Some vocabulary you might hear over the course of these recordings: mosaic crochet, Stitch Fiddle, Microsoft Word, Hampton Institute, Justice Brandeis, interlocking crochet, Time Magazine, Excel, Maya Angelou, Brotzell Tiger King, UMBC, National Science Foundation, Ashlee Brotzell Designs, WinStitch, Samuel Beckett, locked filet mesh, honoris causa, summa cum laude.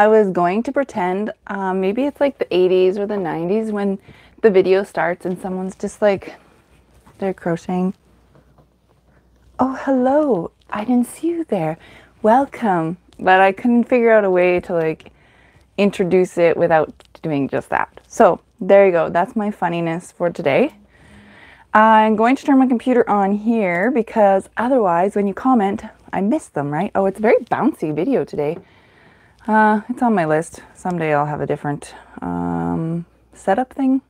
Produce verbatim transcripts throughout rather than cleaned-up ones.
I was going to pretend um, maybe it's like the eighties or the nineties when the video starts and someone's just like, they're crocheting. Oh, hello. I didn't see you there. Welcome. But I couldn't figure out a way to like introduce it without doing just that. So there you go. That's my funniness for today. I'm going to turn my computer on here because otherwise when you comment, I miss them, right? Oh, it's a very bouncy video today. Uh, it's on my list. Someday I'll have a different um, setup thing.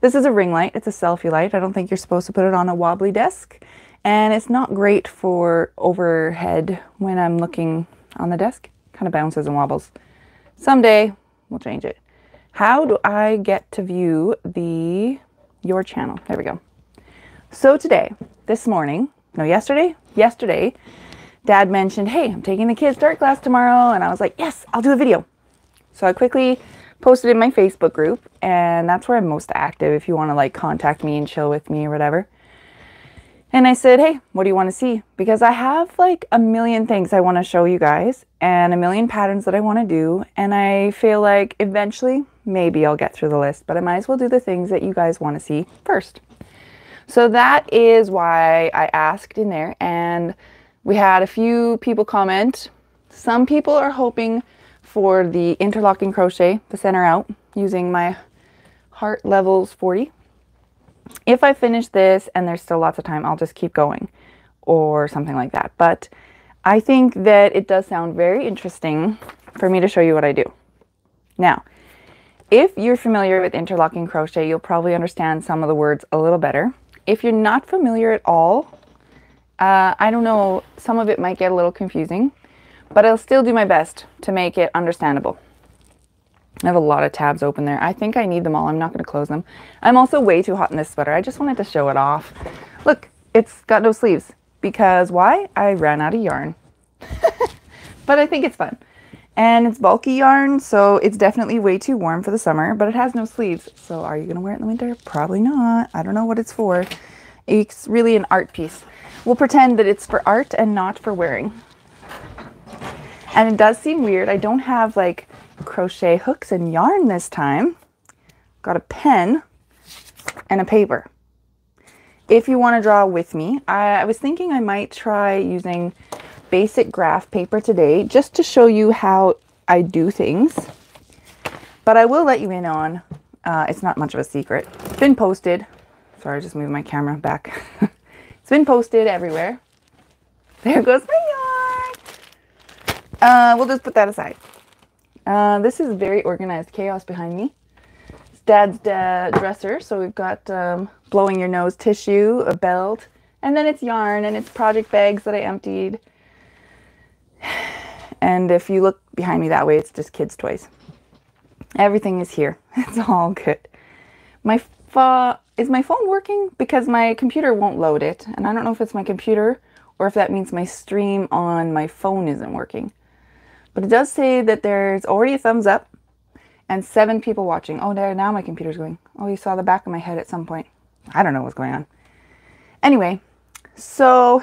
This is a ring light. It's a selfie light. I don't think you're supposed to put it on a wobbly desk. And it's not great for overhead when I'm looking on the desk. Kind of bounces and wobbles. Someday we'll change it. How do I get to view the your channel? There we go. So today, this morning, no, yesterday, yesterday, Dad mentioned, hey, I'm taking the kids to art class tomorrow. And I was like, yes, I'll do a video. So I quickly posted in my Facebook group, and that's where I'm most active if you want to like contact me and chill with me or whatever. And I said, hey, what do you want to see? Because I have like a million things I want to show you guys and a million patterns that I want to do. And I feel like eventually maybe I'll get through the list, but I might as well do the things that you guys want to see first. So that is why I asked in there, and we had a few people comment. Some people are hoping for the interlocking crochet, the center out, using my heart levels forty. If I finish this and there's still lots of time, I'll just keep going or something like that. But I think that it does sound very interesting for me to show you what I do. Now, if you're familiar with interlocking crochet, you'll probably understand some of the words a little better. If you're not familiar at all, uh, I don't know, some of it might get a little confusing, but I'll still do my best to make it understandable. I have a lot of tabs open there. I think I need them all. I'm not going to close them. I'm also way too hot in this sweater. I just wanted to show it off. Look, it's got no sleeves. Because why? I ran out of yarn. But I think it's fun. And it's bulky yarn, so it's definitely way too warm for the summer. But it has no sleeves. So are you going to wear it in the winter? Probably not. I don't know what it's for. It's really an art piece. We'll pretend that it's for art and not for wearing. And it does seem weird. I don't have like crochet hooks and yarn this time. Got a pen and a paper. If you want to draw with me, I, I was thinking I might try using basic graph paper today just to show you how I do things. But I will let you in on, uh, it's not much of a secret. It's been posted. Sorry, I just moved my camera back. It's been posted everywhere. There goes my yarn. Uh, we'll just put that aside. Uh, this is very organized chaos behind me. It's Dad's dad dresser, so we've got um, blowing your nose tissue, a belt, and then it's yarn, and it's project bags that I emptied. And if you look behind me that way, it's just kids' toys. Everything is here. It's all good. My fa is my phone working? Because my computer won't load it, and I don't know if it's my computer or if that means my stream on my phone isn't working. But it does say that there's already a thumbs up and seven people watching. Oh, there, now my computer's going. Oh, you saw the back of my head at some point. I don't know what's going on. Anyway, so,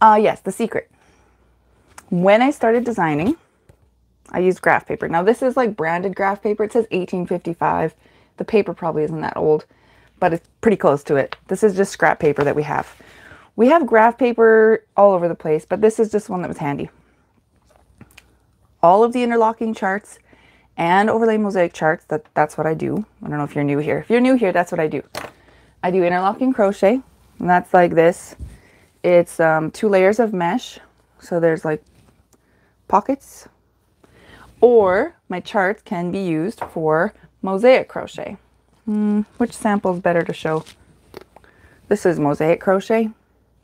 uh, yes, the secret. When I started designing, I used graph paper. Now, this is like branded graph paper. It says eighteen fifty-five. The paper probably isn't that old, but it's pretty close to it. This is just scrap paper that we have. We have graph paper all over the place, but this is just one that was handy. All of the interlocking charts and overlay mosaic charts, that, that's what I do. I don't know if you're new here. If you're new here, that's what I do. I do interlocking crochet, and that's like this. It's um, two layers of mesh, so there's like pockets. Or my charts can be used for mosaic crochet. Mm, which sample is better to show? This is mosaic crochet.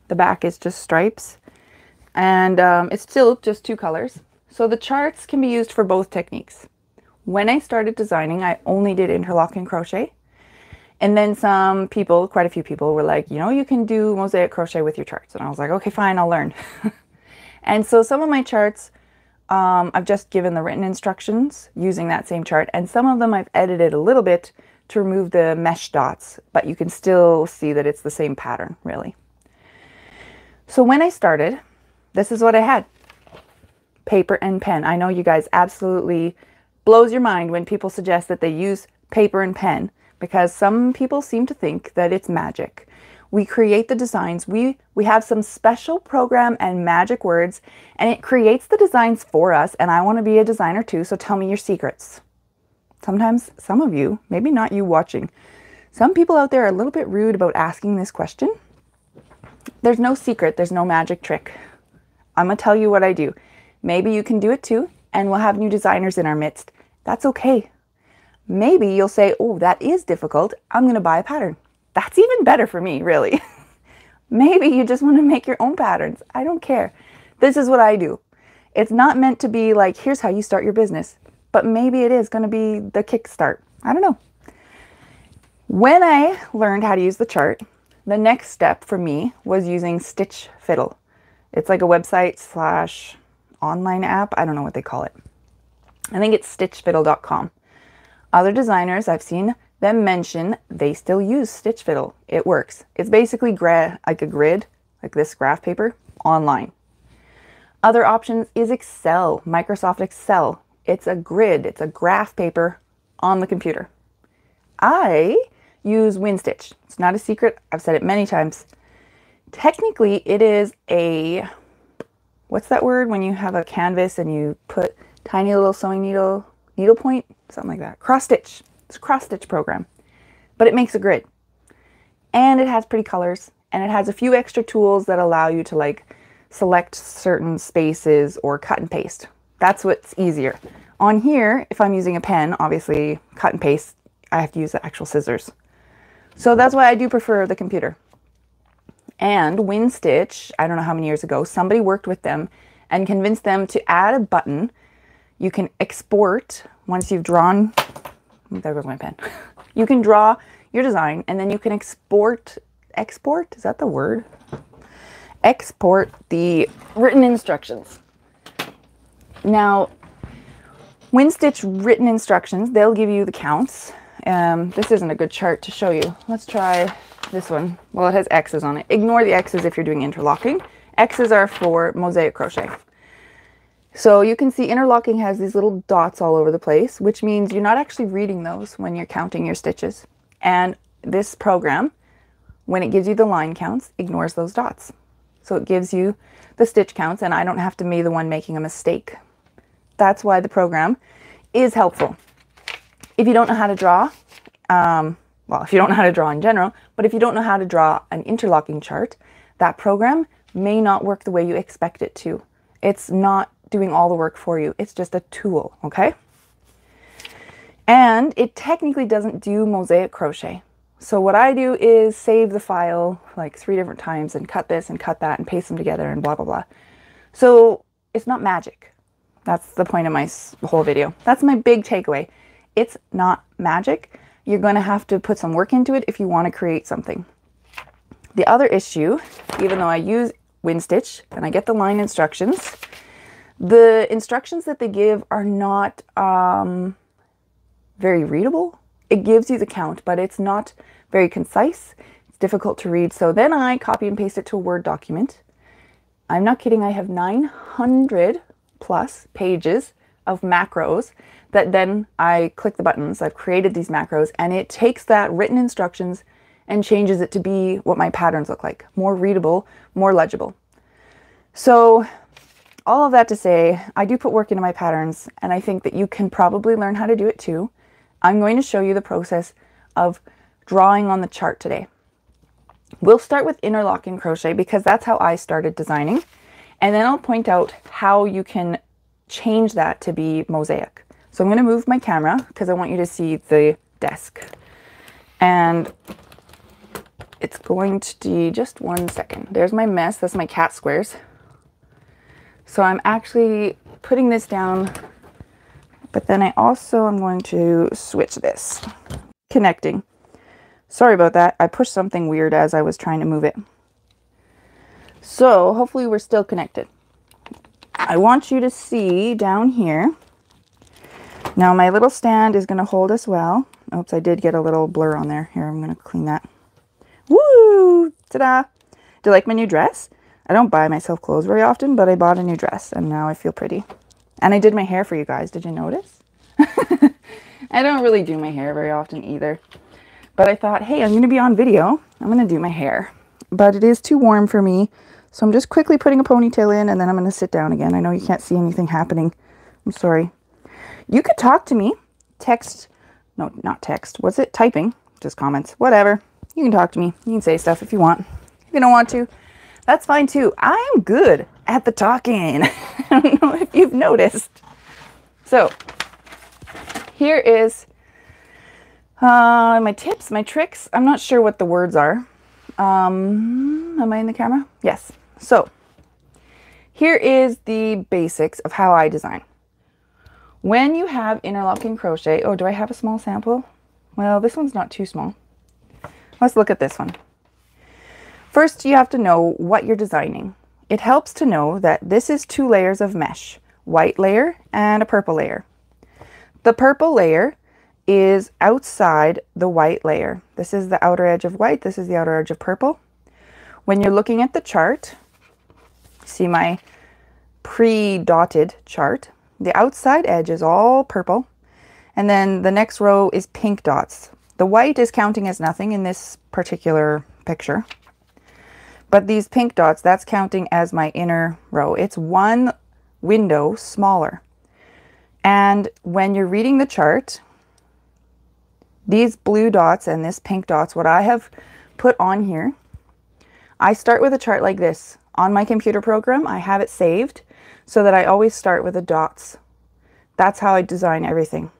The back is just stripes, and um, it's still just two colors. So the charts can be used for both techniques. When I started designing, I only did interlocking crochet. And then some people, quite a few people, were like, you know, you can do mosaic crochet with your charts. And I was like, okay, fine, I'll learn. And so some of my charts, um, I've just given the written instructions using that same chart. And some of them I've edited a little bit to remove the mesh dots, but you can still see that it's the same pattern, really. So when I started, this is what I had. paper and pen. I know you guys, absolutely blows your mind when people suggest that they use paper and pen, because some people seem to think that it's magic. We create the designs. We, we have some special program and magic words, and it creates the designs for us, and I want to be a designer too, so tell me your secrets. Sometimes some of you, maybe not you watching, some people out there are a little bit rude about asking this question. There's no secret. There's no magic trick. I'm going to tell you what I do. Maybe you can do it too, and we'll have new designers in our midst. That's okay. Maybe you'll say, oh, that is difficult. I'm going to buy a pattern. That's even better for me, really. Maybe you just want to make your own patterns. I don't care. This is what I do. It's not meant to be like, here's how you start your business, but maybe it is going to be the kickstart. I don't know. When I learned how to use the chart, the next step for me was using Stitch Fiddle. It's like a website slash online app. I don't know what they call it. I think it's stitch fiddle dot com. Other designers, I've seen them mention they still use Stitch Fiddle. It works. It's basically gra like a grid, like this graph paper, online. Other options is Excel, Microsoft Excel. It's a grid. It's a graph paper on the computer. I use WinStitch. It's not a secret. I've said it many times. Technically, it is a, what's that word when you have a canvas and you put tiny little sewing needle, needle point, something like that, cross stitch. It's a cross stitch program, but it makes a grid, and it has pretty colors, and it has a few extra tools that allow you to like select certain spaces or cut and paste. That's what's easier. On here, if I'm using a pen, obviously cut and paste, I have to use the actual scissors. So that's why I do prefer the computer. And WinStitch, I don't know how many years ago, somebody worked with them and convinced them to add a button. You can export once you've drawn. There goes my pen. You can draw your design, and then you can export, export, is that the word? Export the written instructions. Now, WinStitch written instructions, they'll give you the counts. Um, this isn't a good chart to show you. Let's try this one. Well, it has X's on it. Ignore the X's if you're doing interlocking. X's are for mosaic crochet. So you can see interlocking has these little dots all over the place, which means you're not actually reading those when you're counting your stitches. And this program, when it gives you the line counts, ignores those dots. So it gives you the stitch counts, and I don't have to be the one making a mistake. That's why the program is helpful. If you don't know how to draw, um, well, if you don't know how to draw in general, but if you don't know how to draw an interlocking chart, that program may not work the way you expect it to. It's not doing all the work for you. It's just a tool, okay? And it technically doesn't do mosaic crochet. So what I do is save the file like three different times and cut this and cut that and paste them together and blah, blah, blah. So it's not magic. That's the point of my whole video. That's my big takeaway. It's not magic. You're going to have to put some work into it if you want to create something. The other issue, even though I use WinStitch and I get the line instructions, the instructions that they give are not um, very readable. It gives you the count, but it's not very concise. It's difficult to read. So then I copy and paste it to a Word document. I'm not kidding. I have nine hundred plus pages of macros that then I click the buttons. I've created these macros, and it takes that written instructions and changes it to be what my patterns look like. More readable, more legible. So all of that to say, I do put work into my patterns, and I think that you can probably learn how to do it too. I'm going to show you the process of drawing on the chart today. We'll start with interlocking crochet because that's how I started designing. And then I'll point out how you can change that to be mosaic. So I'm going to move my camera because I want you to see the desk. And it's going to be just one second. There's my mess. That's my cat squares. So I'm actually putting this down, but then I also am going to switch this. Connecting. Sorry about that. I pushed something weird as I was trying to move it. So hopefully we're still connected. I want you to see down here. Now my little stand is going to hold us well. Oops, I did get a little blur on there. Here, I'm going to clean that. Woo! Ta-da! Do you like my new dress? I don't buy myself clothes very often, but I bought a new dress and now I feel pretty. And I did my hair for you guys. Did you notice? I don't really do my hair very often either. But I thought, hey, I'm going to be on video. I'm going to do my hair. But it is too warm for me. So I'm just quickly putting a ponytail in and then I'm going to sit down again. I know you can't see anything happening. I'm sorry. You could talk to me. Text. No, not text. What's it? Typing. Just comments. Whatever. You can talk to me. You can say stuff if you want. If you don't want to, that's fine too. I am good at the talking. I don't know if you've noticed. So here is uh, my tips, my tricks. I'm not sure what the words are. Um, am I in the camera? Yes. So here is the basics of how I design. When you have interlocking crochet, oh, do I have a small sample? Well, this one's not too small. Let's look at this one. First, you have to know what you're designing. It helps to know that this is two layers of mesh, white layer and a purple layer. The purple layer is outside the white layer. This is the outer edge of white, this is the outer edge of purple. When you're looking at the chart, see my pre-dotted chart, the outside edge is all purple, and then the next row is pink dots. The white is counting as nothing in this particular picture, but these pink dots, that's counting as my inner row. It's one window smaller. And when you're reading the chart, these blue dots and this pink dots, what I have put on here, I start with a chart like this. On my computer program, I have it saved so that I always start with the dots. That's how I design everything.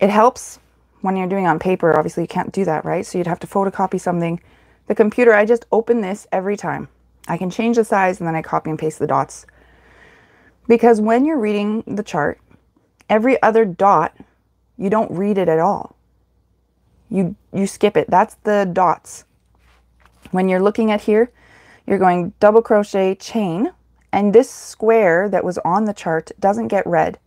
It helps when you're doing on paper. Obviously, you can't do that, right? So you'd have to photocopy something. The computer, I just open this every time. I can change the size and then I copy and paste the dots. Because when you're reading the chart, every other dot, you don't read it at all. You, you skip it. That's the dots. When you're looking at here, you're going double crochet, chain, and this square that was on the chart doesn't get read.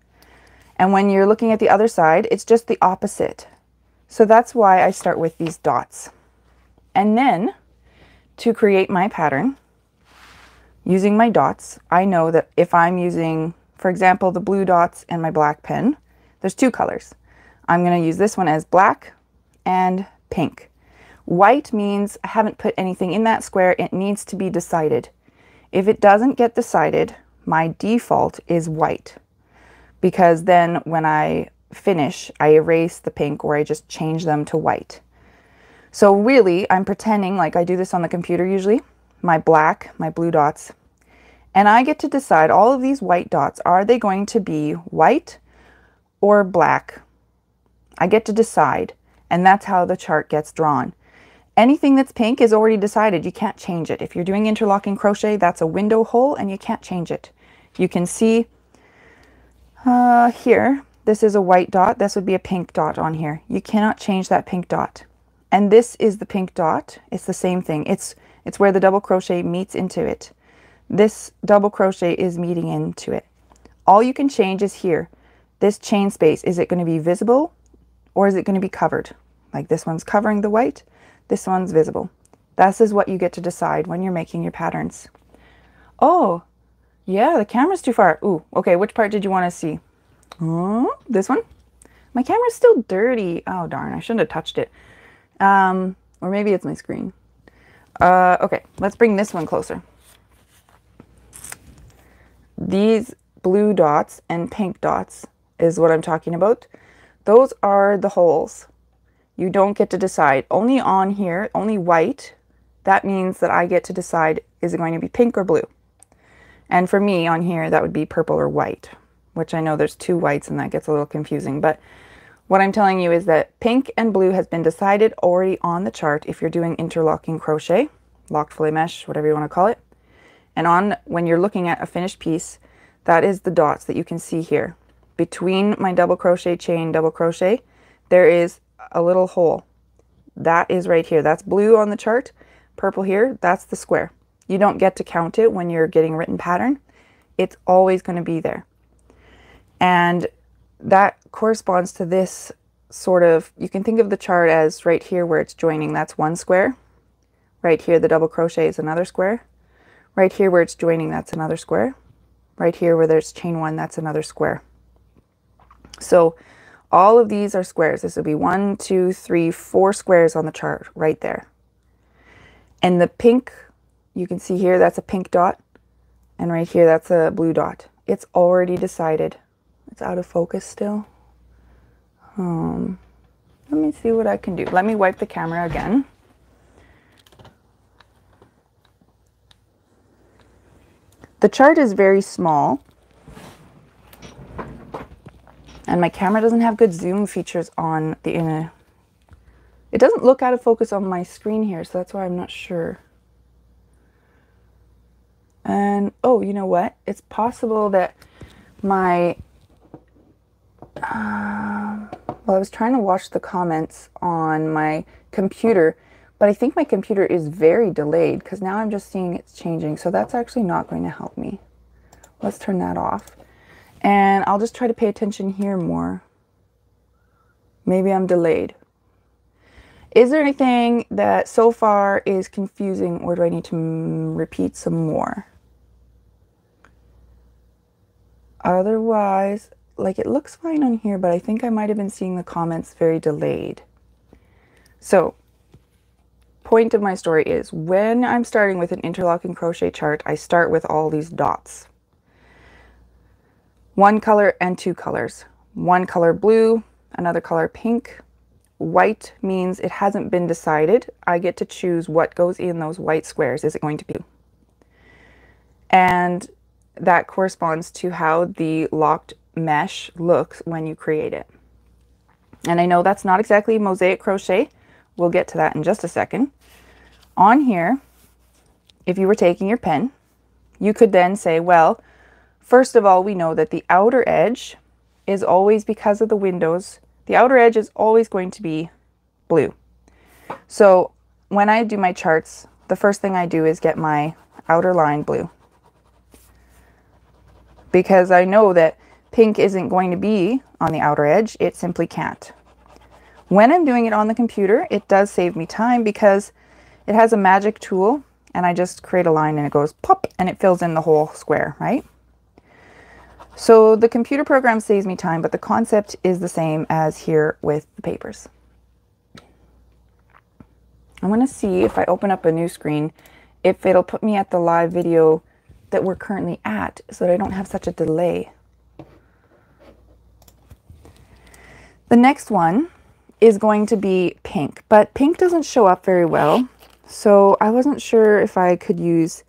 And when you're looking at the other side, it's just the opposite. So that's why I start with these dots. And then to create my pattern using my dots, I know that if I'm using, for example, the blue dots and my black pen, there's two colors. I'm going to use this one as black and pink. White means I haven't put anything in that square. It needs to be decided. If it doesn't get decided, my default is white, because then when I finish, I erase the pink or I just change them to white. So really, I'm pretending like I do this on the computer usually, my black, my blue dots, and I get to decide all of these white dots. Are they going to be white or black? I get to decide. And that's how the chart gets drawn. Anything that's pink is already decided. You can't change it. If you're doing interlocking crochet, that's a window hole and you can't change it. You can see uh, here, this is a white dot. This would be a pink dot on here. You cannot change that pink dot. And this is the pink dot. It's the same thing. It's, it's where the double crochet meets into it. This double crochet is meeting into it. All you can change is here. This chain space, is it going to be visible? Or is it going to be covered? Like this one's covering the white, this one's visible. This is what you get to decide when you're making your patterns. Oh, yeah, the camera's too far. Ooh, okay, which part did you want to see? Oh, this one? My camera's still dirty. Oh, darn, I shouldn't have touched it. Um, or maybe it's my screen. Uh, okay, let's bring this one closer. These blue dots and pink dots is what I'm talking about. Those are the holes. You don't get to decide. Only on here, only white, that means that I get to decide, is it going to be pink or blue? And for me on here, that would be purple or white, which I know there's two whites and that gets a little confusing. But what I'm telling you is that pink and blue has been decided already on the chart if you're doing interlocking crochet, locked fillet mesh, whatever you want to call it. And on when you're looking at a finished piece, that is the dots that you can see here. Between my double crochet, chain, double crochet, there is a little hole. That is right here. That's blue on the chart, purple here, that's the square. You don't get to count it when you're getting written pattern. It's always going to be there. And that corresponds to this sort of, you can think of the chart as right here where it's joining, that's one square. Right here, the double crochet is another square. Right here where it's joining, that's another square. Right here where there's chain one, that's another square. So all of these are squares. This would be one, two, three, four squares on the chart right there. And the pink, you can see here, that's a pink dot. And right here, that's a blue dot. It's already decided. It's out of focus still. Um, let me see what I can do. Let me wipe the camera again. The chart is very small. And my camera doesn't have good zoom features on the inner. It doesn't look out of focus on my screen here, so that's why I'm not sure. And, oh, you know what? It's possible that my... Uh, well, I was trying to watch the comments on my computer, but I think my computer is very delayed because now I'm just seeing it's changing. So that's actually not going to help me. Let's turn that off. And I'll just try to pay attention here more. Maybe I'm delayed. Is there anything that so far is confusing, or do I need to repeat some more? Otherwise, like, it looks fine on here, but I think I might have been seeing the comments very delayed. So, point of my story is, when I'm starting with an interlocking crochet chart, I start with all these dots. One color and two colors. One color blue, another color pink. White means it hasn't been decided. I get to choose what goes in those white squares. Is it going to be? And that corresponds to how the locked mesh looks when you create it. And I know that's not exactly mosaic crochet. We'll get to that in just a second. On here, if you were taking your pen, you could then say, well, first of all, we know that the outer edge is always, because of the windows, the outer edge is always going to be blue. So when I do my charts, the first thing I do is get my outer line blue. Because I know that pink isn't going to be on the outer edge, it simply can't. When I'm doing it on the computer, it does save me time because it has a magic tool, and I just create a line and it goes pop and it fills in the whole square, right? So the computer program saves me time, but the concept is the same as here with the papers. I want to see if I open up a new screen, if it'll put me at the live video that we're currently at, so that I don't have such a delay. The next one is going to be pink, but pink doesn't show up very well. So I wasn't sure if I could use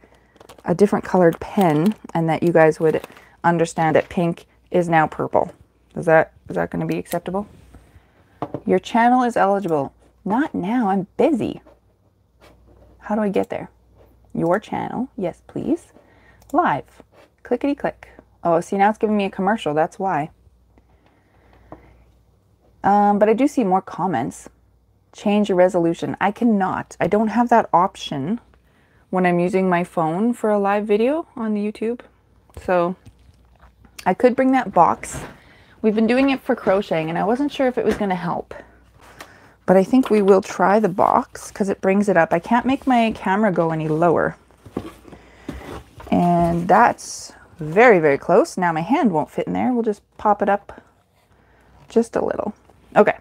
a different colored pen and that you guys would understand that pink is now purple. Is that is that going to be acceptable? Your channel is eligible. Not now, I'm busy. How do I get there? Your channel, yes please. Live. Clickety click. Oh, see, now it's giving me a commercial, that's why. Um, but I do see more comments. Change your resolution. I cannot. I don't have that option when I'm using my phone for a live video on the YouTube. So I could bring that box. We've been doing it for crocheting and I wasn't sure if it was going to help. But I think we will try the box because it brings it up. I can't make my camera go any lower. And that's very, very close. Now my hand won't fit in there. We'll just pop it up just a little. Okay.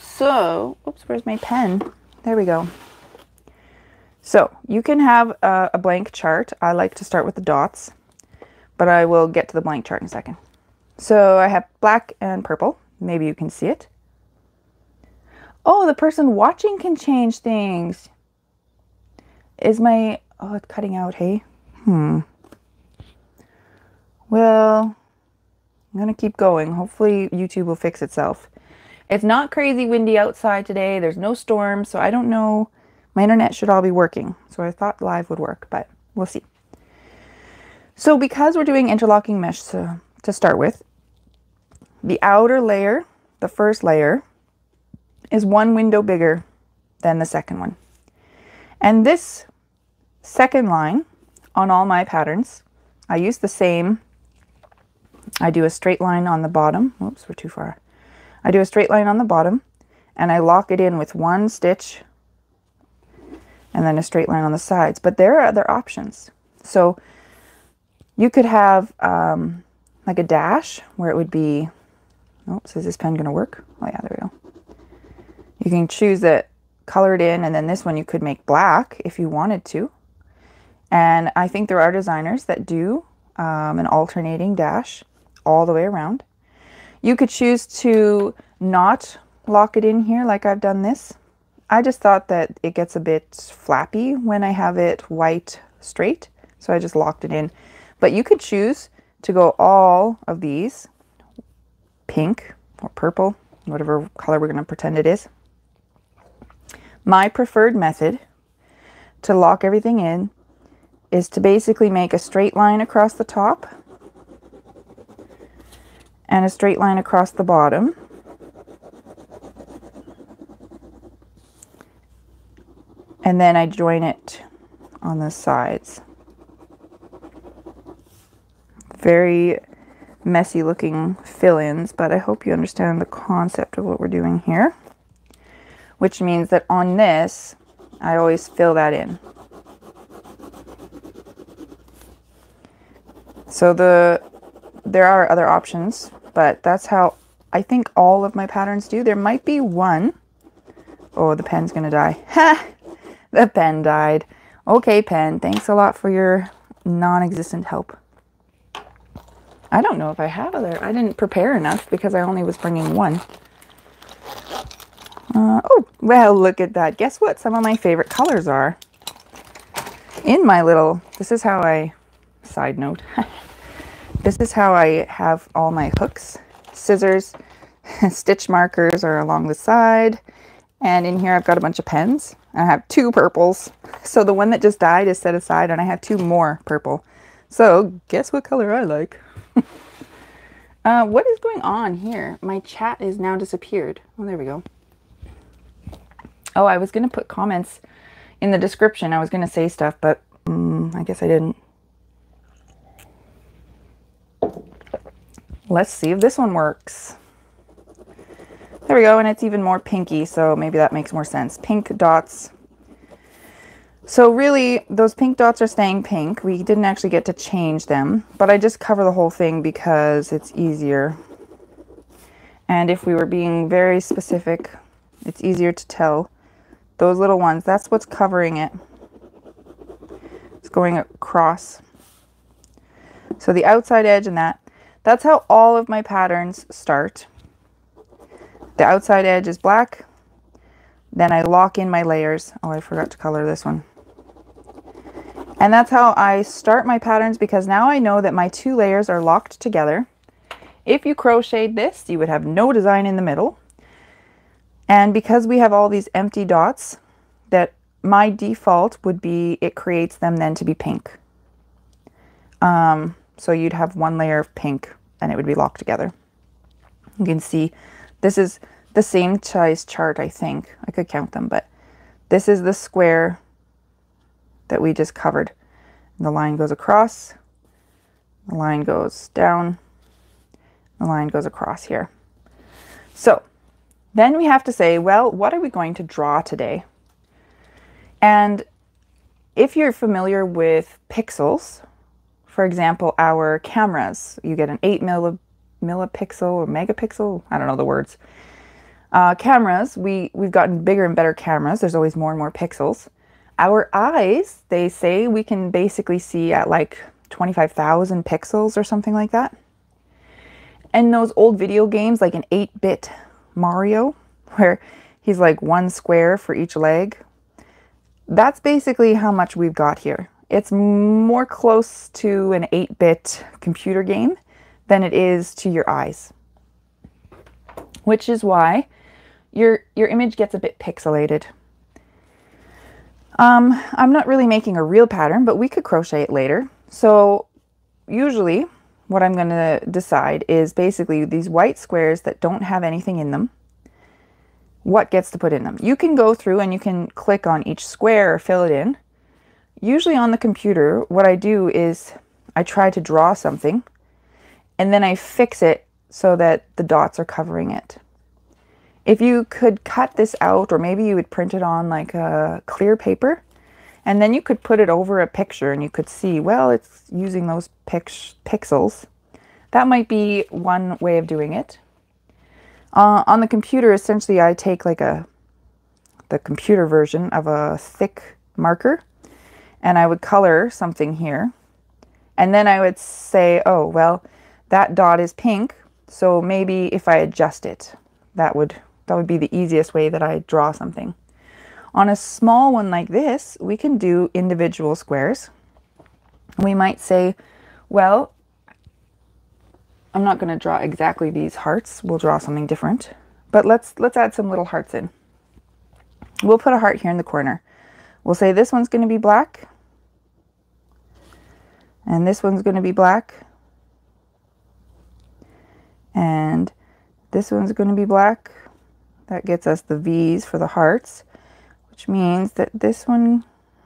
So, oops, where's my pen? There we go. So you can have a, a blank chart. I like to start with the dots. But I will get to the blank chart in a second. So I have black and purple. Maybe you can see it. Oh, the person watching can change things. Is my... Oh, it's cutting out, hey? Hmm. Well, I'm going to keep going. Hopefully YouTube will fix itself. It's not crazy windy outside today. There's no storm, so I don't know. My internet should all be working. So I thought live would work, but we'll see. So because we're doing interlocking mesh to, to start with, the outer layer, the first layer, is one window bigger than the second one. And this second line on all my patterns, I use the same. I do a straight line on the bottom. Oops, we're too far. I do a straight line on the bottom and I lock it in with one stitch and then a straight line on the sides. But there are other options. So you could have um, like a dash where it would be, oops, is this pen going to work? Oh yeah, there we go. You can choose it, color it in, and then this one you could make black if you wanted to. And I think there are designers that do um, an alternating dash all the way around. You could choose to not lock it in here like I've done this. I just thought that it gets a bit flappy when I have it white straight, so I just locked it in. But you could choose to go all of these, pink or purple, whatever color we're going to pretend it is. My preferred method to lock everything in is to basically make a straight line across the top and a straight line across the bottom. And then I join it on the sides. Very messy looking fill-ins, but I hope you understand the concept of what we're doing here. Which means that on this, I always fill that in. So the there are other options, but that's how I think all of my patterns do. There might be one. Oh, the pen's gonna die. Ha! The pen died. Okay, pen, thanks a lot for your non-existent help. I don't know if I have other. I didn't prepare enough because I only was bringing one. Uh, oh, well, look at that. Guess what some of my favorite colors are? In my little, this is how I, side note, this is how I have all my hooks, scissors, stitch markers are along the side. And in here, I've got a bunch of pens. I have two purples. So the one that just died is set aside, and I have two more purple. So guess what color I like? uh, what is going on here? My chat is now disappeared. Oh, there we go. Oh, I was going to put comments in the description. I was going to say stuff, but um, I guess I didn't. Let's see if this one works. There we go, and it's even more pinky, so maybe that makes more sense. Pink dots. So really, those pink dots are staying pink. We didn't actually get to change them, but I just cover the whole thing because it's easier. And if we were being very specific, it's easier to tell. Those little ones, that's what's covering it. It's going across. So the outside edge and that. That's how all of my patterns start. The outside edge is black, then I lock in my layers. Oh, I forgot to color this one. And that's how I start my patterns, because now I know that my two layers are locked together. If you crocheted this, you would have no design in the middle. And because we have all these empty dots, that my default would be it creates them then to be pink. Um, so you'd have one layer of pink and it would be locked together. You can see this is the same size chart, I think. I could count them, but this is the square that we just covered. And the line goes across, the line goes down, the line goes across here. So then we have to say, well, what are we going to draw today? And if you're familiar with pixels, for example, our cameras, you get an eight millimeter millipixel or megapixel, I don't know the words. Uh, cameras, we, we've gotten bigger and better cameras. There's always more and more pixels. Our eyes, they say we can basically see at like twenty-five thousand pixels or something like that. And those old video games, like an eight bit Mario, where he's like one square for each leg, that's basically how much we've got here. It's more close to an eight bit computer game than it is to your eyes. Which is why your, your image gets a bit pixelated. Um, I'm not really making a real pattern, but we could crochet it later. So usually what I'm going to decide is basically these white squares that don't have anything in them, what gets to put in them. You can go through and you can click on each square or fill it in. Usually on the computer, what I do is I try to draw something, and then I fix it so that the dots are covering it. If you could cut this out, or maybe you would print it on like a clear paper And then you could put it over a picture and you could see, well, it's using those pix pixels. That might be one way of doing it. Uh, on the computer, essentially, I take like a the computer version of a thick marker, and I would color something here. And then I would say, oh, well, that dot is pink, so maybe if I adjust it, that would, that would be the easiest way that I draw something. On a small one like this, we can do individual squares. We might say, well, I'm not going to draw exactly these hearts. We'll draw something different. But let's, let's add some little hearts in. We'll put a heart here in the corner. We'll say this one's going to be black. And this one's going to be black. And this one's going to be black. That gets us the V's for the hearts, which means that this one,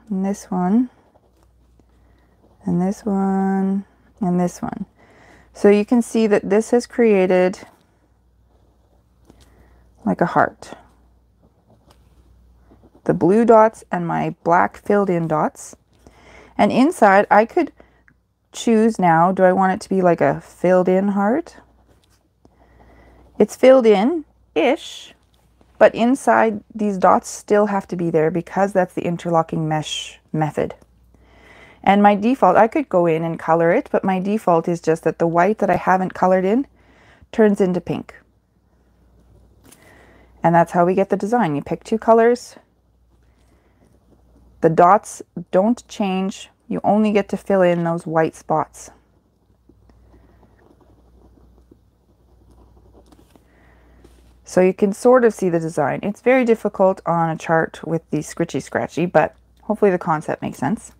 and this one, and this one, and this one. So you can see that this has created like a heart. The blue dots and my black filled in dots. And inside I could choose now, do I want it to be like a filled in heart? It's filled in-ish. But inside, these dots still have to be there because that's the interlocking mesh method. And my default, I could go in and color it, but my default is just that the white that I haven't colored in turns into pink. And that's how we get the design. You pick two colors. The dots don't change. You only get to fill in those white spots. So you can sort of see the design. It's very difficult on a chart with the scritchy scratchy, but hopefully the concept makes sense.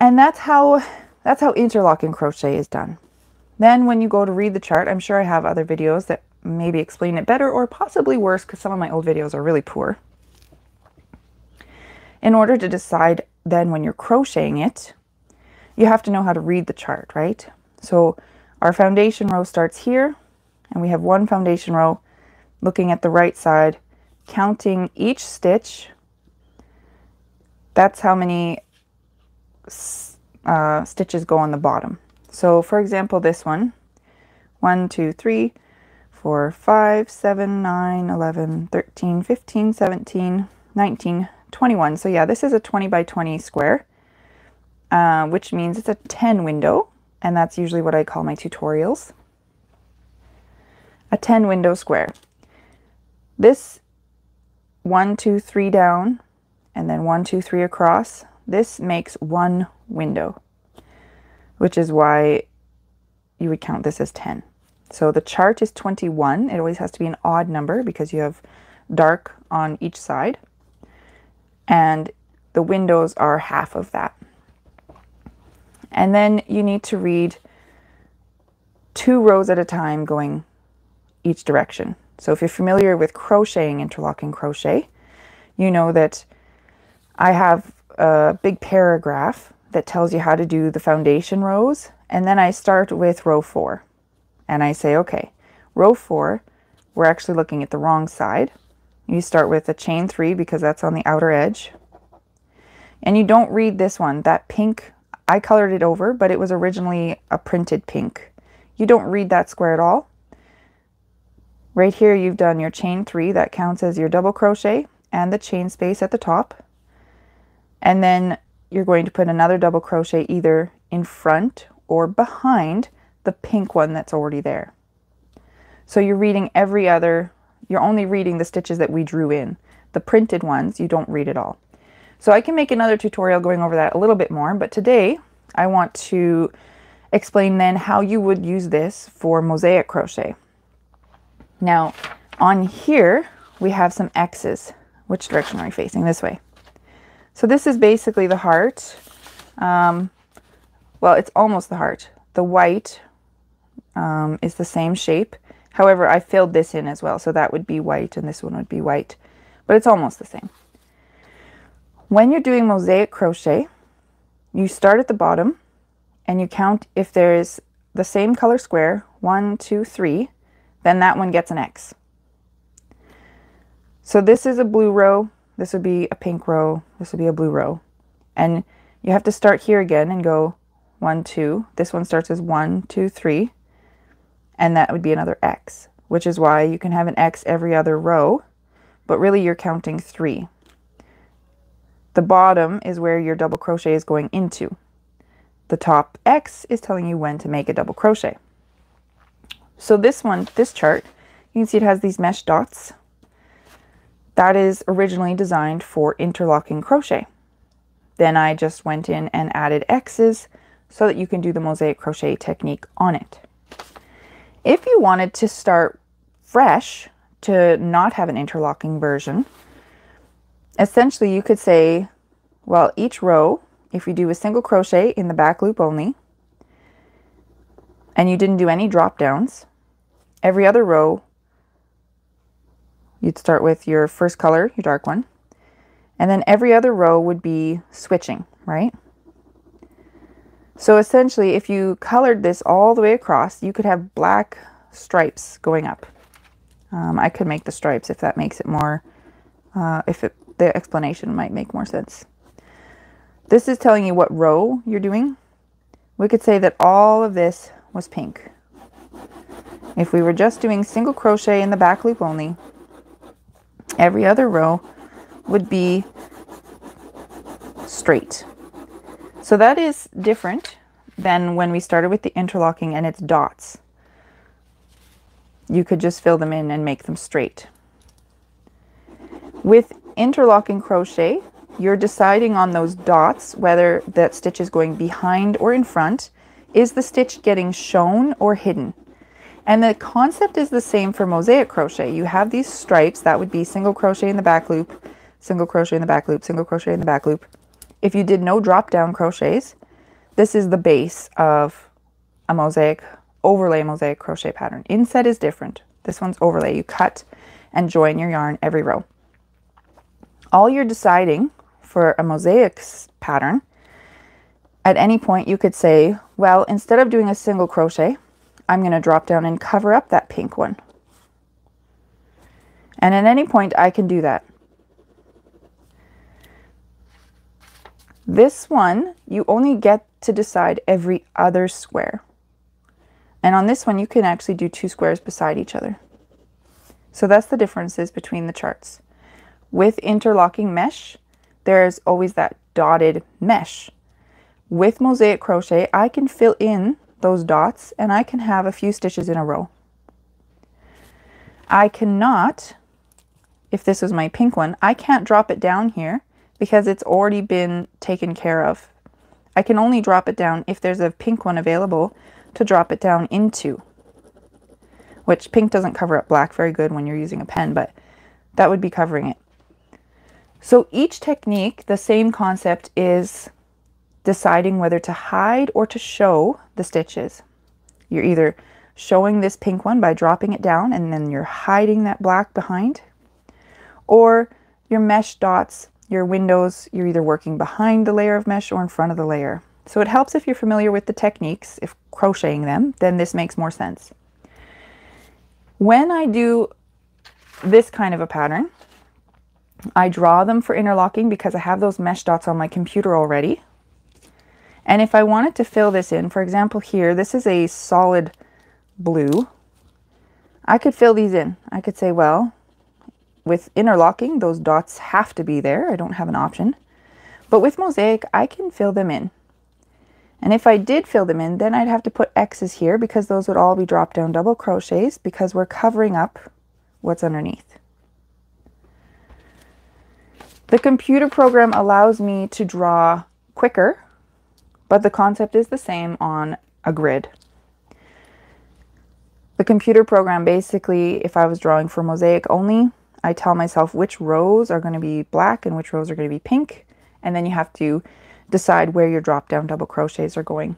And that's how, that's how interlocking crochet is done. Then when you go to read the chart, I'm sure I have other videos that maybe explain it better or possibly worse because some of my old videos are really poor. In order to decide then when you're crocheting it, you have to know how to read the chart, right? So our foundation row starts here. And we have one foundation row looking at the right side, counting each stitch. That's how many uh, stitches go on the bottom. So for example, this one, one, two, three, four, five, seven, nine, eleven, thirteen, fifteen, seventeen, nineteen, twenty-one. So yeah, this is a twenty by twenty square, uh, which means it's a ten window. And that's usually what I call my tutorials. A ten window square. This one, two, three down, and then one, two, three across. This makes one window, which is why you would count this as ten. So the chart is twenty-one. It always has to be an odd number because you have dark on each side. And the windows are half of that. And then you need to read two rows at a time going each direction. So if you're familiar with crocheting, interlocking crochet, you know that I have a big paragraph that tells you how to do the foundation rows, and then I start with row four. And I say, okay, row four, we're actually looking at the wrong side. You start with a chain three because that's on the outer edge. And you don't read this one, that pink, I colored it over, but it was originally a printed pink. You don't read that square at all. Right here, you've done your chain three, that counts as your double crochet, and the chain space at the top. And then you're going to put another double crochet either in front or behind the pink one that's already there. So you're reading every other, you're only reading the stitches that we drew in. The printed ones, you don't read at all. So I can make another tutorial going over that a little bit more, but today I want to explain then how you would use this for mosaic crochet. Now, on here, we have some X's. Which direction are we facing? This way. So this is basically the heart. Um, well, it's almost the heart. The white um, is the same shape. However, I filled this in as well, so that would be white, and this one would be white. But it's almost the same. When you're doing mosaic crochet, you start at the bottom, and you count if there is the same color square, one, two, three, then that one gets an X. So this is a blue row, This would be a pink row. This would be a blue row. And you have to start here again and go one, two. This one starts as one, two, three. And that would be another X, which is why you can have an X every other row, but really you're counting three. The bottom is where your double crochet is going into. The top X is telling you when to make a double crochet. So this one, this chart, you can see it has these mesh dots. That is originally designed for interlocking crochet. Then I just went in and added X's so that you can do the mosaic crochet technique on it. If you wanted to start fresh, to not have an interlocking version, essentially you could say, well, each row, if you do a single crochet in the back loop only, and you didn't do any drop downs, every other row, you'd start with your first color, your dark one, and then every other row would be switching, right? So essentially, if you colored this all the way across, you could have black stripes going up. Um, I could make the stripes if that makes it more, uh, if it, the explanation might make more sense. This is telling you what row you're doing. We could say that all of this was pink. If we were just doing single crochet in the back loop only, every other row would be straight. So that is different than when we started with the interlocking and its dots. You could just fill them in and make them straight. With interlocking crochet, you're deciding on those dots whether that stitch is going behind or in front. Is the stitch getting shown or hidden? And the concept is the same for mosaic crochet. You have these stripes. That would be single crochet in the back loop, single crochet in the back loop, single crochet in the back loop. If you did no drop down crochets, this is the base of a mosaic overlay mosaic crochet pattern. Inset is different. This one's overlay. You cut and join your yarn every row. All you're deciding for a mosaic pattern, at any point you could say, well, instead of doing a single crochet, I'm going to drop down and cover up that pink one. And at any point I can do that. This one, you only get to decide every other square. And on this one, you can actually do two squares beside each other. So that's the differences between the charts. With interlocking mesh, there's always that dotted mesh. With mosaic crochet, I can fill in those dots and I can have a few stitches in a row. I cannot, if this was my pink one, I can't drop it down here because it's already been taken care of. I can only drop it down if there's a pink one available to drop it down into, which pink doesn't cover up black very good when you're using a pen, but that would be covering it. So each technique, the same concept is deciding whether to hide or to show the stitches. You're either showing this pink one by dropping it down and then you're hiding that black behind, or your mesh dots, your windows, you're either working behind the layer of mesh or in front of the layer. So it helps if you're familiar with the techniques, if crocheting them, then this makes more sense. When I do this kind of a pattern, I draw them for interlocking because I have those mesh dots on my computer already. And if I wanted to fill this in, for example here, this is a solid blue, I could fill these in. I could say, well, with interlocking, those dots have to be there. I don't have an option. But with mosaic, I can fill them in. And if I did fill them in, then I'd have to put X's here because those would all be drop down double crochets because we're covering up what's underneath. The computer program allows me to draw quicker, but the concept is the same on a grid. The computer program basically, if I was drawing for mosaic only, I tell myself which rows are going to be black and which rows are going to be pink, and then you have to decide where your drop down double crochets are going.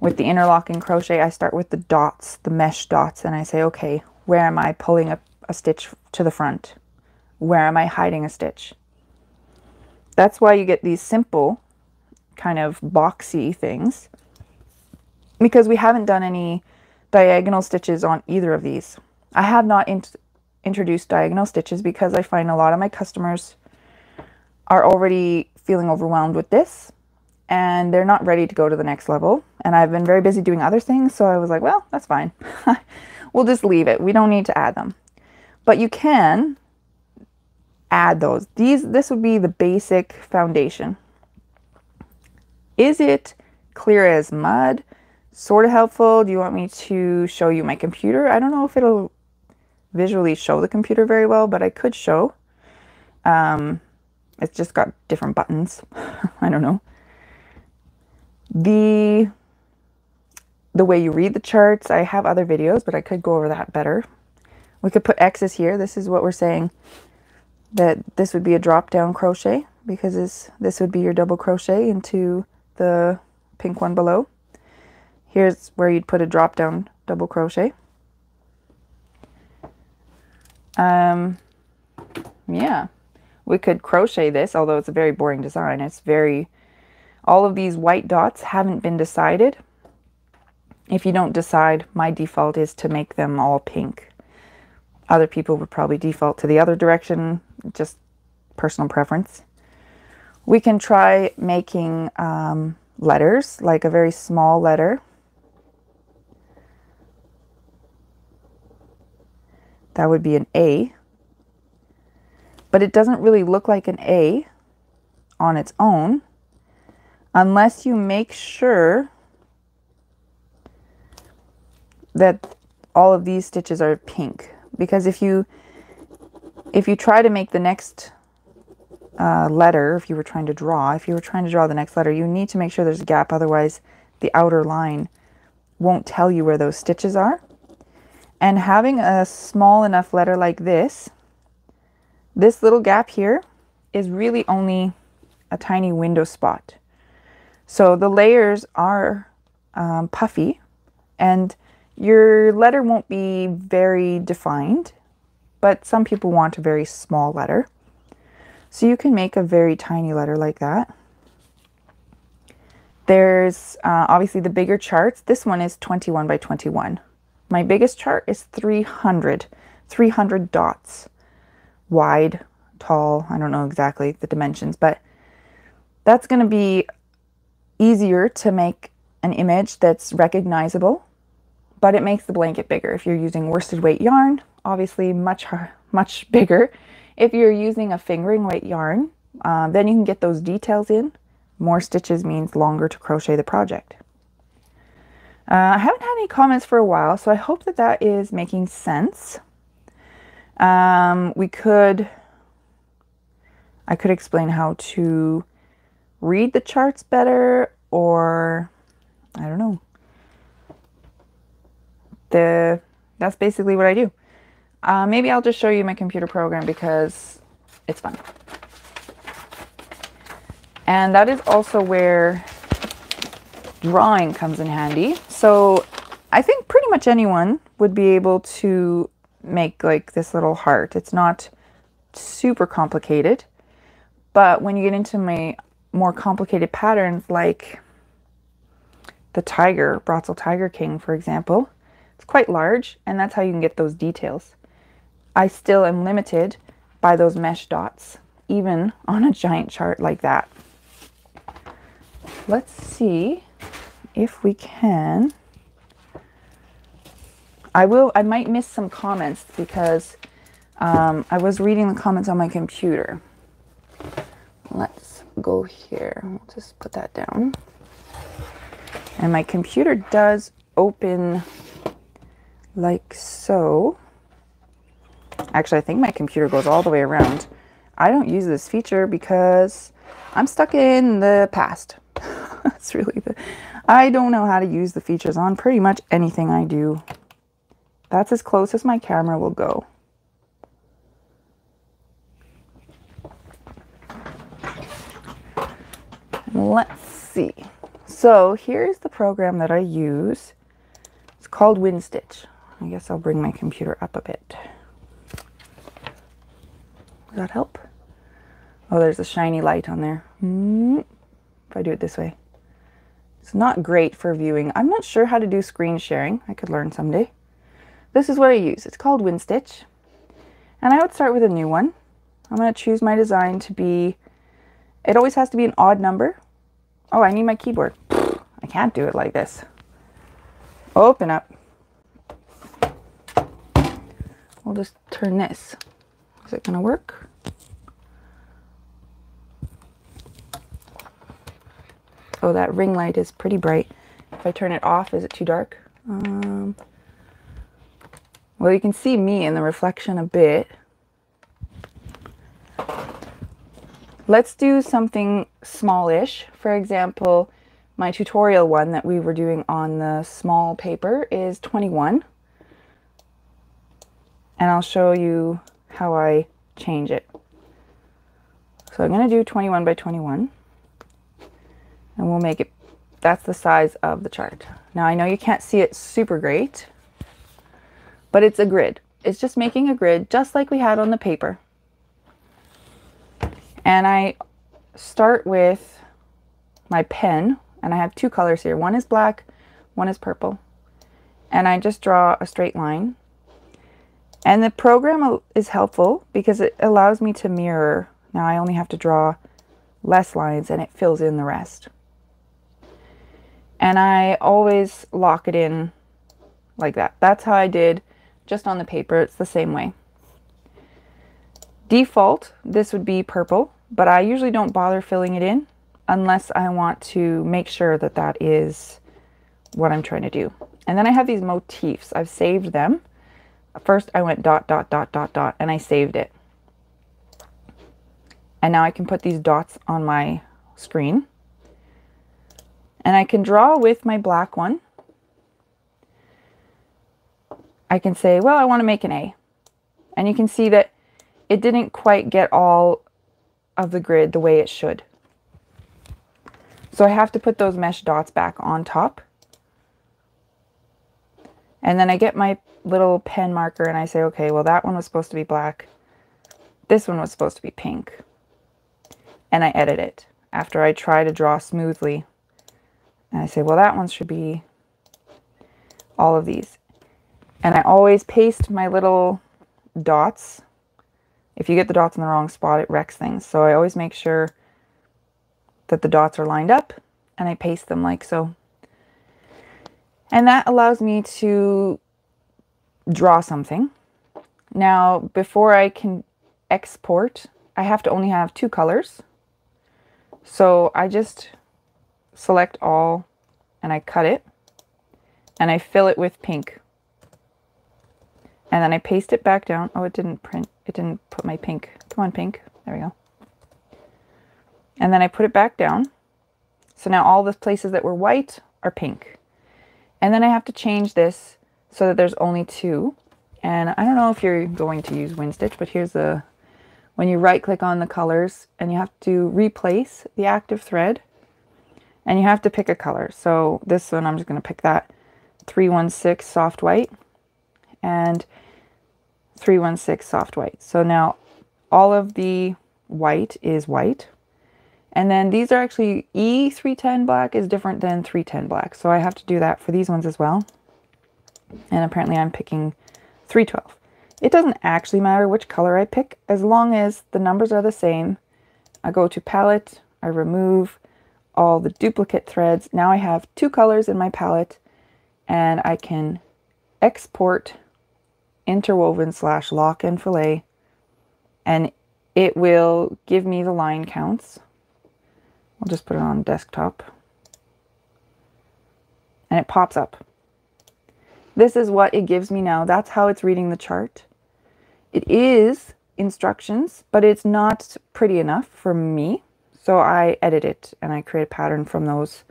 With the interlocking crochet, I start with the dots, the mesh dots, and I say, okay, where am I pulling a, a stitch to the front? Where am I hiding a stitch? That's why you get these simple kind of boxy things, because we haven't done any diagonal stitches on either of these. I have not in introduced diagonal stitches because I find a lot of my customers are already feeling overwhelmed with this and they're not ready to go to the next level. And I've been very busy doing other things, so I was like, well, that's fine. We'll just leave it. We don't need to add them. But you can add those. These, this would be the basic foundation. Is it clear as mud? Sort of helpful. Do you want me to show you my computer? I don't know if it'll visually show the computer very well, but I could show. Um, it's just got different buttons. I don't know. The, the way you read the charts, I have other videos, but I could go over that better. We could put X's here. This is what we're saying, that this would be a drop down crochet, because this, this would be your double crochet into the pink one below. Here's where you'd put a drop down double crochet. Um, yeah, we could crochet this, although it's a very boring design. It's very, all of these white dots haven't been decided. If you don't decide, my default is to make them all pink. Other people would probably default to the other direction, just personal preference. We can try making um, letters, like a very small letter. That would be an A. But it doesn't really look like an A on its own unless you make sure that all of these stitches are pink. Because if you if you try to make the next uh, letter, if you were trying to draw, if you were trying to draw the next letter, you need to make sure there's a gap. Otherwise, the outer line won't tell you where those stitches are. And having a small enough letter like this, this little gap here is really only a tiny window spot. So the layers are um, puffy and your letter won't be very defined, but some people want a very small letter. So you can make a very tiny letter like that. There's uh, obviously the bigger charts. This one is twenty-one by twenty-one. My biggest chart is three hundred, three hundred dots, wide, tall. I don't know exactly the dimensions, but that's going to be easier to make an image that's recognizable, but it makes the blanket bigger. If you're using worsted weight yarn, obviously much, much bigger. If you're using a fingering weight yarn, uh, then you can get those details in. More stitches means longer to crochet the project. Uh, I haven't had any comments for a while, so I hope that that is making sense. Um, we could, I could explain how to read the charts better, or I don't know. The, that's basically what I do. Uh, maybe I'll just show you my computer program because it's fun. And that is also where drawing comes in handy. So I think pretty much anyone would be able to make like this little heart. It's not super complicated, but when you get into my more complicated patterns, like the tiger, Brotzell Tiger King, for example, it's quite large, and that's how you can get those details. I still am limited by those mesh dots, even on a giant chart like that. Let's see if we can. I will, I might miss some comments because um, I was reading the comments on my computer. Let's go here. We'll just put that down. And my computer does open like so. Actually, I think my computer goes all the way around. I don't use this feature because I'm stuck in the past. That's really the, I don't know how to use the features on pretty much anything I do. That's as close as my camera will go. Let's see. So here's the program that I use. It's called WinStitch. I guess I'll bring my computer up a bit. Does that help? Oh, there's a shiny light on there. Mm-hmm. If I do it this way. It's not great for viewing. I'm not sure how to do screen sharing. I could learn someday. This is what I use. It's called WinStitch. And I would start with a new one. I'm going to choose my design to be It always has to be an odd number. Oh, I need my keyboard. I can't do it like this. Open up. We'll just turn this. Is it gonna work? Oh, that ring light is pretty bright. If I turn it off, is it too dark? Um, well, you can see me in the reflection a bit. Let's do something smallish. For example, my tutorial one that we were doing on the small paper is twenty-one. And I'll show you how I change it. So I'm going to do twenty-one by twenty-one. And we'll make it, that's the size of the chart. Now I know you can't see it super great, but it's a grid. It's just making a grid just like we had on the paper. And I start with my pen, and I have two colors here. One is black, one is purple. And I just draw a straight line. And the program is helpful because it allows me to mirror. Now I only have to draw less lines and it fills in the rest. And I always lock it in like that. That's how I did just on the paper. It's the same way. Default, this would be purple, but I usually don't bother filling it in unless I want to make sure that that is what I'm trying to do. And then I have these motifs. I've saved them. First I went dot, dot, dot, dot, dot, and I saved it. And now I can put these dots on my screen. And I can draw with my black one. I can say, well, I want to make an A. And you can see that it didn't quite get all of the grid the way it should. So I have to put those mesh dots back on top. And then I get my little pen marker and I say, okay, well, that one was supposed to be black. This one was supposed to be pink. And I edit it after I try to draw smoothly. And I say, well, that one should be all of these. And I always paste my little dots. If you get the dots in the wrong spot, it wrecks things. So I always make sure that the dots are lined up and I paste them like so. And that allows me to draw something. Now, before I can export, I have to only have two colors. So I just select all and I cut it and I fill it with pink. And then I paste it back down. Oh, it didn't print. It didn't put my pink. Come on, pink. There we go. And then I put it back down. So now all the places that were white are pink. And then I have to change this so that there's only two. And I don't know if you're going to use WinStitch, but here's the, when you right click on the colors and you have to replace the active thread and you have to pick a color. So this one, I'm just going to pick that three one six soft white and three one six soft white. So now all of the white is white. And then these are actually E three ten black is different than three ten black. So I have to do that for these ones as well. And apparently I'm picking three twelve. It doesn't actually matter which color I pick as long as the numbers are the same. I go to palette, I remove all the duplicate threads. Now I have two colors in my palette and I can export interwoven slash lock and fillet and it will give me the line counts. I'll just put it on desktop and it pops up. This is what it gives me now. That's how it's reading the chart. It is instructions, but it's not pretty enough for me. So I edit it and I create a pattern from those.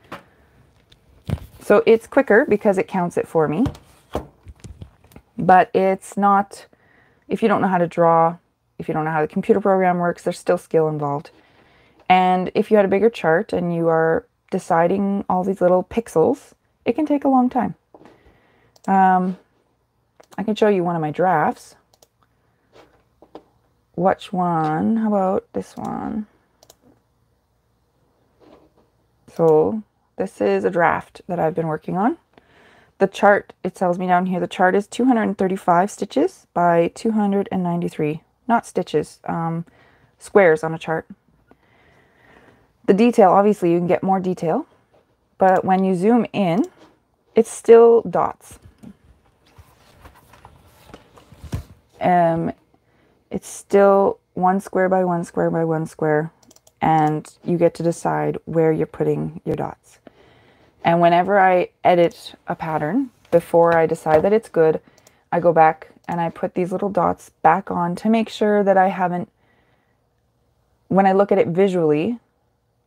So it's quicker because it counts it for me. But it's not, if you don't know how to draw, if you don't know how the computer program works, there's still skill involved. And if you had a bigger chart and you are deciding all these little pixels, it can take a long time. Um, I can show you one of my drafts. Which one? How about this one? So this is a draft that I've been working on. The chart, it tells me down here, the chart is two hundred thirty-five stitches by two hundred ninety-three. Not stitches, um, squares on a chart. The detail, obviously you can get more detail, but when you zoom in, it's still dots. Um, it's still one square by one square by one square, and you get to decide where you're putting your dots. And whenever I edit a pattern, before I decide that it's good, I go back and I put these little dots back on to make sure that I haven't, when I look at it visually,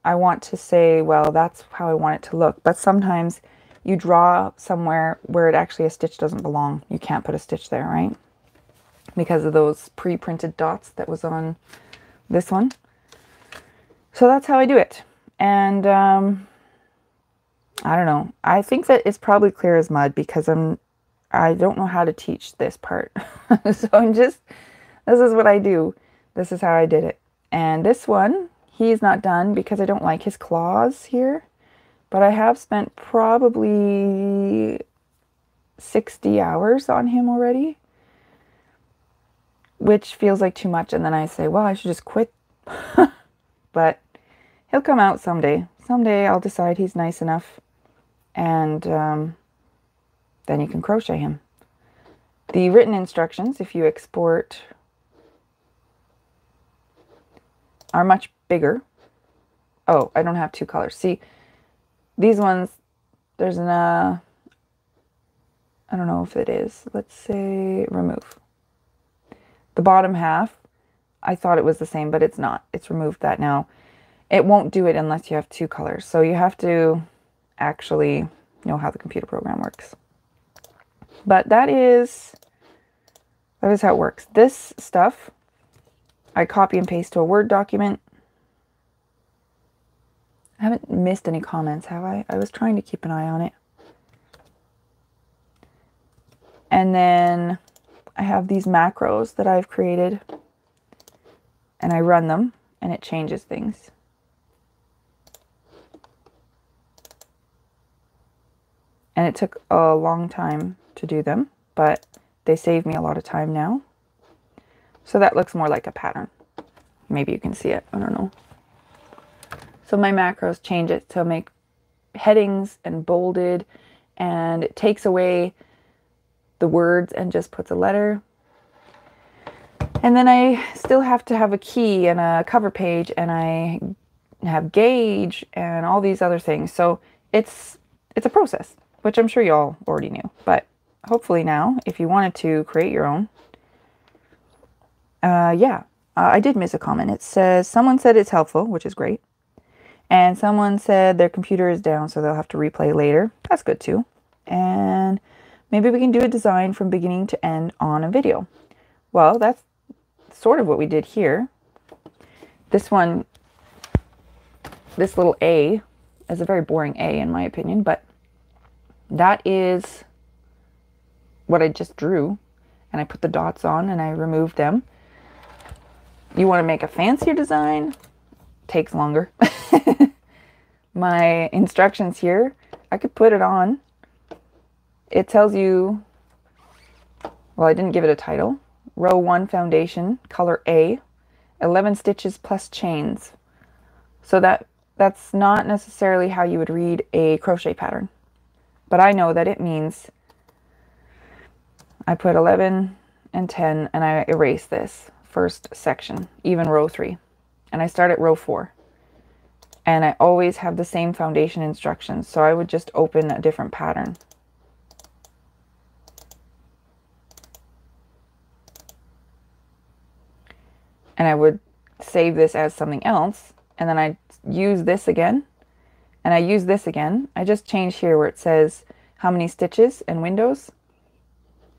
I want to say, well, that's how I want it to look. But sometimes you draw somewhere where it actually, a stitch doesn't belong. You can't put a stitch there, right? Because of those pre-printed dots that was on this one. So that's how I do it. And um, I don't know. I think that it's probably clear as mud because I'm, I don't know how to teach this part. So I'm just, this is what I do. This is how I did it. And this one, he's not done because I don't like his claws here. But I have spent probably sixty hours on him already, which feels like too much. And then I say, well, I should just quit. But he'll come out someday. Someday I'll decide he's nice enough. And um, then you can crochet him. The written instructions, if you export, are much bigger. Oh, I don't have two colors. See, these ones, there's an, uh, I don't know if it is. Let's say remove. The bottom half, I thought it was the same, but it's not. It's removed that now. It won't do it unless you have two colors. So you have to actually know how the computer program works. But that is, that is how it works. This stuff, I copy and paste to a Word document. I haven't missed any comments, have I? I was trying to keep an eye on it. And then I have these macros that I've created, and I run them, and it changes things. And it took a long time to do them, but they save me a lot of time now. So that looks more like a pattern. Maybe you can see it, I don't know. So my macros change it to make headings and bolded, and it takes away the words and just puts a letter. And then I still have to have a key and a cover page, and I have gauge and all these other things. So it's it's a process, which I'm sure you all already knew. But hopefully now, if you wanted to create your own, uh, yeah, uh, I did miss a comment. It says, someone said it's helpful, which is great. And someone said their computer is down, so they'll have to replay later. That's good too. And maybe we can do a design from beginning to end on a video. Well, that's sort of what we did here. This one, this little A, is a very boring A in my opinion, but that is what I just drew. And I put the dots on and I removed them. You want to make a fancier design? Takes longer. My instructions here, I could put it on. It tells you, well, I didn't give it a title. Row one foundation, color A, eleven stitches plus chains. So that that's not necessarily how you would read a crochet pattern. But I know that it means I put eleven and ten and I erase this first section, even row three. And I start at row four. And I always have the same foundation instructions, so I would just open a different pattern. And I would save this as something else, and then I use this again, and I use this again. I just change here where it says how many stitches and windows,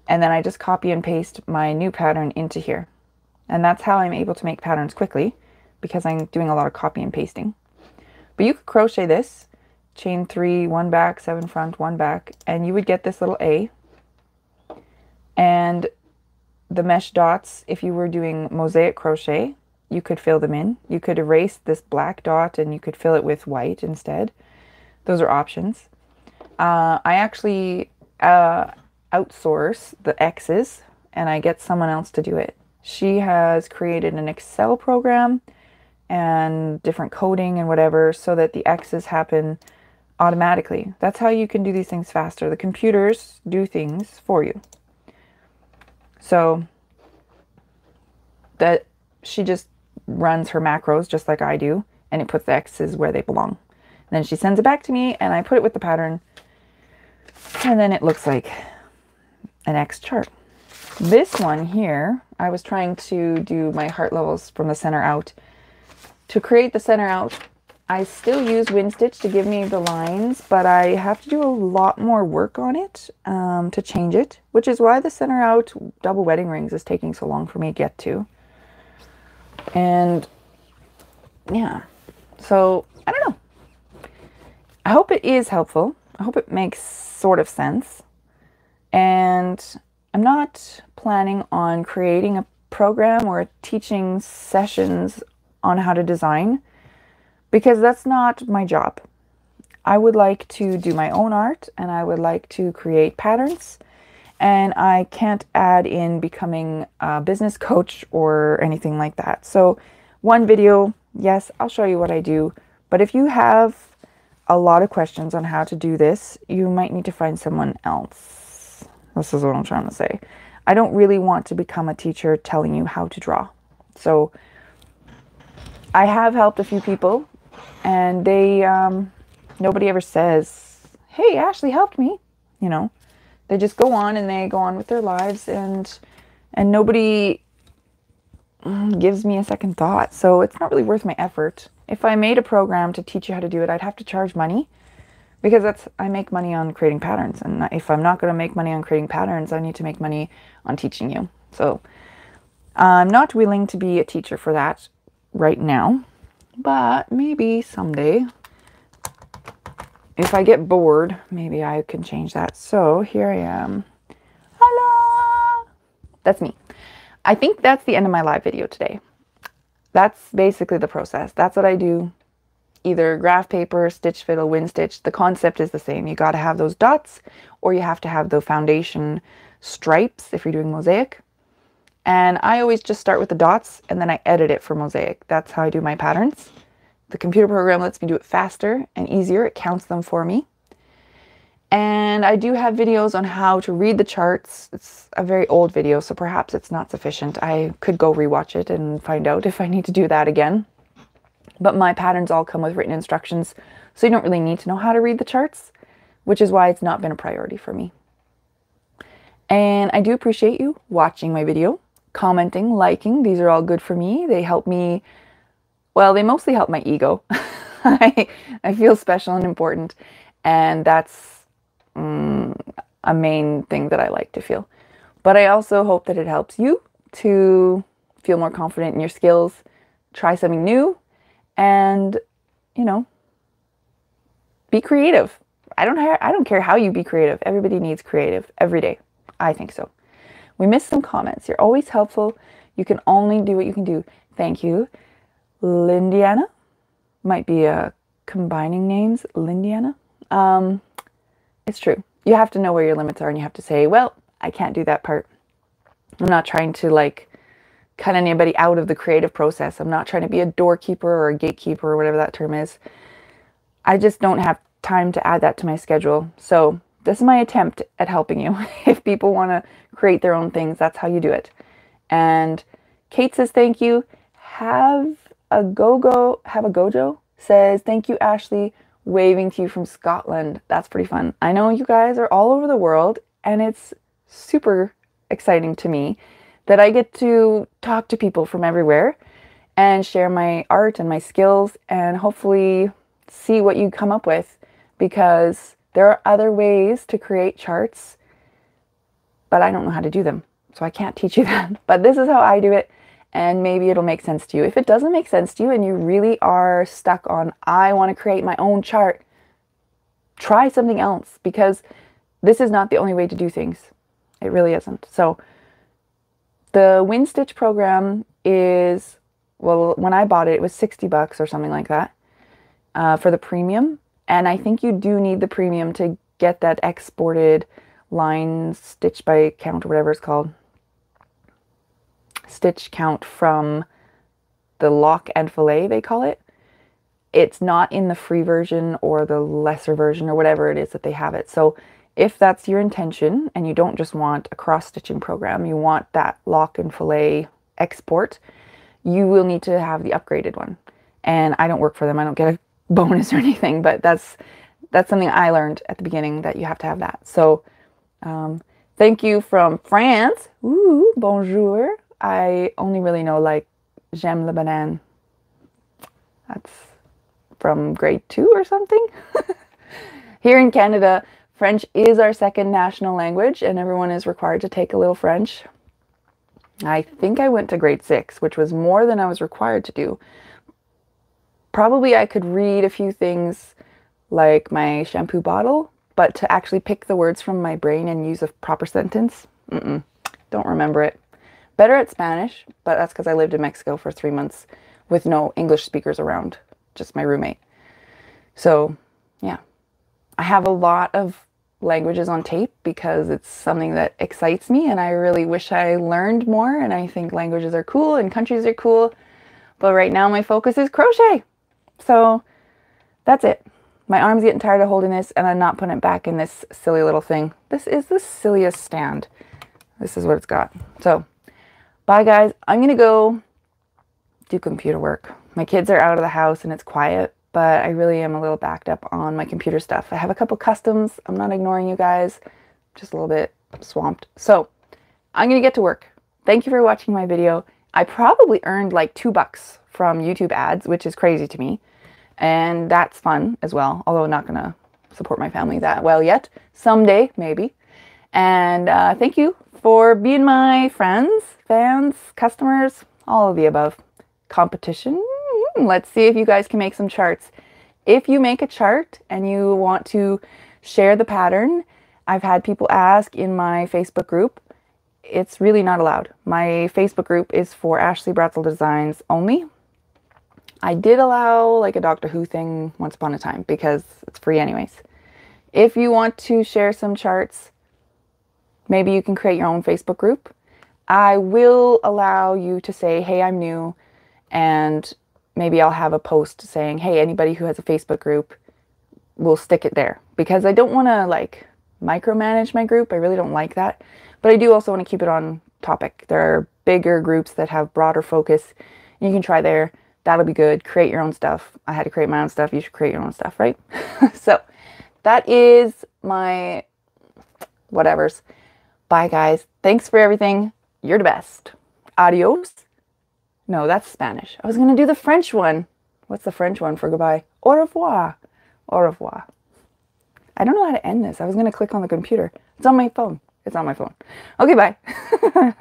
and then I just copy and paste my new pattern into here. And that's how I'm able to make patterns quickly, because I'm doing a lot of copy and pasting. But you could crochet this, chain three, one back, seven front, one back, and you would get this little A. And the mesh dots, if you were doing mosaic crochet, you could fill them in. You could erase this black dot and you could fill it with white instead. Those are options. Uh, I actually uh, outsource the X's and I get someone else to do it. She has created an Excel program and different coding and whatever, so that the X's happen automatically. That's how you can do these things faster. The computers do things for you. So that she just runs her macros just like I do, and it puts the X's where they belong. And then she sends it back to me, and I put it with the pattern, and then it looks like an X chart. This one here, I was trying to do my heart levels from the center out. To create the center out, I still use WinStitch to give me the lines, but I have to do a lot more work on it um, to change it, which is why the center out double wedding rings is taking so long for me to get to. And yeah, so I don't know. I hope it is helpful. I hope it makes sort of sense. And I'm not planning on creating a program or teaching sessions on how to design, because that's not my job. I would like to do my own art, and I would like to create patterns, and I can't add in becoming a business coach or anything like that. So one video, yes, I'll show you what I do, but if you have a lot of questions on how to do this, you might need to find someone else. This is what I'm trying to say. I don't really want to become a teacher telling you how to draw. So I have helped a few people, and they, um, nobody ever says, hey, Ashlee helped me, you know. They just go on and they go on with their lives, and, and nobody gives me a second thought. So it's not really worth my effort. If I made a program to teach you how to do it, I'd have to charge money, because that's, I make money on creating patterns. And if I'm not going to make money on creating patterns, I need to make money on teaching you. So I'm not willing to be a teacher for that right now, but maybe someday, if I get bored, maybe I can change that. So here I am. Hello, that's me. I think that's the end of my live video today. That's basically the process. That's what I do. Either graph paper, Stitch Fiddle, WinStitch. The concept is the same. You got to have those dots, or you have to have the foundation stripes if you're doing mosaic. And I always just start with the dots, and then I edit it for mosaic. That's how I do my patterns. The computer program lets me do it faster and easier. It counts them for me. And I do have videos on how to read the charts. It's a very old video, so perhaps it's not sufficient. I could go rewatch it and find out if I need to do that again. But my patterns all come with written instructions, so you don't really need to know how to read the charts, which is why it's not been a priority for me. And I do appreciate you watching my video. Commenting, liking, these are all good for me. They help me, well, they mostly help my ego. I, I feel special and important, and that's um, a main thing that I like to feel. But I also hope that it helps you to feel more confident in your skills, try something new, and, you know, be creative. I don't, ha I don't care how you be creative. Everybody needs creative every day. I think so. We missed some comments. You're always helpful. You can only do what you can do. Thank you. Lindiana. Might be uh, combining names. Lindiana. Um, it's true. You have to know where your limits are, and you have to say, well, I can't do that part. I'm not trying to like cut anybody out of the creative process. I'm not trying to be a doorkeeper or a gatekeeper or whatever that term is. I just don't have time to add that to my schedule. So this is my attempt at helping you. If people want to create their own things, that's how you do it. And Kate says, thank you. Have a go-go, have a gojo says, thank you, Ashlee, waving to you from Scotland. That's pretty fun. I know you guys are all over the world, and it's super exciting to me that I get to talk to people from everywhere and share my art and my skills, and hopefully see what you come up with, because there are other ways to create charts, but I don't know how to do them, so I can't teach you that. But this is how I do it, and maybe it'll make sense to you. If it doesn't make sense to you and you really are stuck on, I want to create my own chart, try something else, because this is not the only way to do things. It really isn't. So the WinStitch program is, well, when I bought it, it was sixty bucks or something like that uh, for the premium. And I think you do need the premium to get that exported line stitch by count, or whatever it's called, stitch count from the lock and fillet, they call it. It's not in the free version or the lesser version or whatever it is that they have it. So if that's your intention and you don't just want a cross-stitching program, you want that lock and fillet export, you will need to have the upgraded one. And I don't work for them. I don't get a bonus or anything, but that's that's something I learned at the beginning, that you have to have that. So um, thank you from France. Ooh, bonjour. I only really know like j'aime la banane. That's from grade two or something. Here in Canada, French is our second national language and everyone is required to take a little French. I think I went to grade six, which was more than I was required to do. Probably I could read a few things like my shampoo bottle, but to actually pick the words from my brain and use a proper sentence, mm-mm, don't remember it. Better at Spanish, but that's because I lived in Mexico for three months with no English speakers around, just my roommate. So yeah, I have a lot of languages on tape because it's something that excites me and I really wish I learned more, and I think languages are cool and countries are cool, but right now my focus is crochet. So that's it. My arm's getting tired of holding this and I'm not putting it back in this silly little thing. This is the silliest stand. This is what it's got. So bye guys. I'm going to go do computer work. My kids are out of the house and it's quiet, but I really am a little backed up on my computer stuff. I have a couple customs. I'm not ignoring you guys. Just a little bit swamped. So I'm going to get to work. Thank you for watching my video. I probably earned like two bucks from YouTube ads, which is crazy to me. And that's fun as well. Although I'm not going to support my family that well yet. Someday, maybe. And uh, thank you for being my friends, fans, customers, all of the above. Competition. Let's see if you guys can make some charts. If you make a chart and you want to share the pattern, I've had people ask in my Facebook group. It's really not allowed. My Facebook group is for Ashlee Brotzell Designs only. I did allow like a Doctor Who thing once upon a time because it's free anyways. If you want to share some charts, maybe you can create your own Facebook group. I will allow you to say, hey, I'm new, and maybe I'll have a post saying, hey, anybody who has a Facebook group, will stick it there. Because I don't want to like micromanage my group. I really don't like that. But I do also want to keep it on topic. There are bigger groups that have broader focus. You can try there. That'll be good. Create your own stuff. I had to create my own stuff. You should create your own stuff, right? So that is my whatevers. Bye, guys. Thanks for everything. You're the best. Adios. No, that's Spanish. I was going to do the French one. What's the French one for goodbye? Au revoir. Au revoir. I don't know how to end this. I was going to click on the computer. It's on my phone. It's on my phone. Okay, bye.